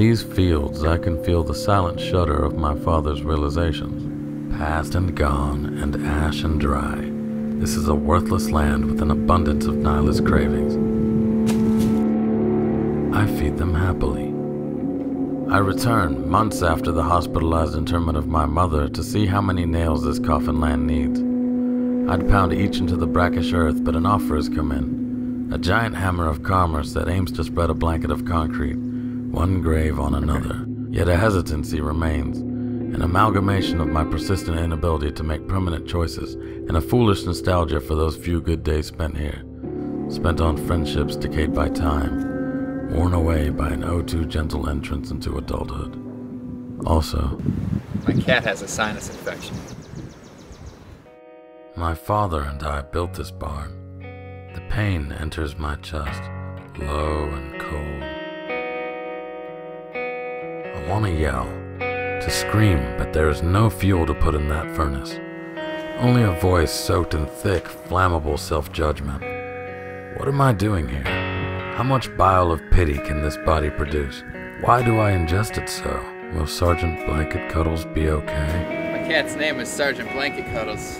these fields I can feel the silent shudder of my father's realizations. Past and gone, and ash and dry, this is a worthless land with an abundance of nihilist cravings. I feed them happily. I return, months after the hospitalized interment of my mother, to see how many nails this coffin land needs. I'd pound each into the brackish earth, but an offer has come in. A giant hammer of commerce that aims to spread a blanket of concrete, one grave on another. Yet a hesitancy remains, an amalgamation of my persistent inability to make permanent choices, and a foolish nostalgia for those few good days spent here. Spent on friendships decayed by time, worn away by an oh too gentle entrance into adulthood. Also, my cat has a sinus infection. My father and I built this barn. The pain enters my chest, low and cold. I want to yell, to scream, but there is no fuel to put in that furnace. Only a voice soaked in thick, flammable self-judgment. What am I doing here? How much bile of pity can this body produce? Why do I ingest it so? Will Sergeant Blanket Cuddles be okay? My cat's name is Sergeant Blanket Cuddles.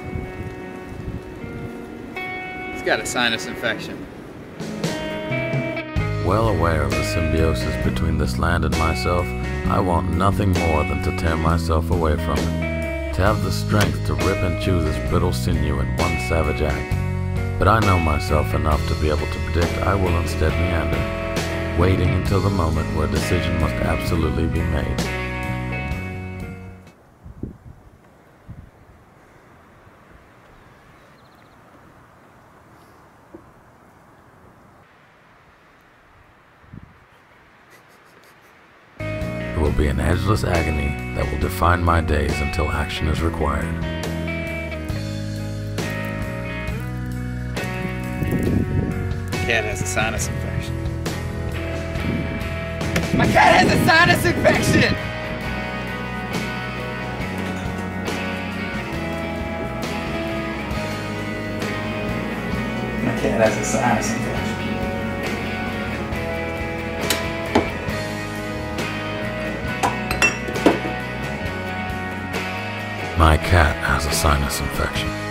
He's got a sinus infection. Well aware of the symbiosis between this land and myself, I want nothing more than to tear myself away from it, to have the strength to rip and chew this brittle sinew in one savage act. But I know myself enough to be able to predict I will instead meander, waiting until the moment where a decision must absolutely be made. Will be an edgeless agony that will define my days until action is required. Cat has a sinus infection. My cat has a sinus infection! My cat has a sinus infection. My cat has a sinus infection.